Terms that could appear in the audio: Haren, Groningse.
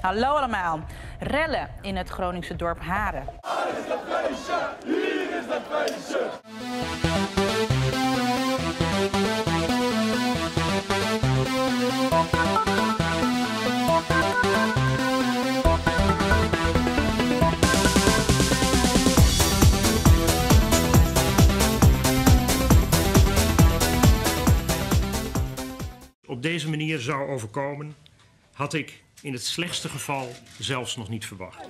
Hallo allemaal. Rellen in het Groningse dorp Haren. Hier is dat feestje! Hier is dat feestje! Op deze manier zou overkomen, had ik in het slechtste geval zelfs nog niet verwacht.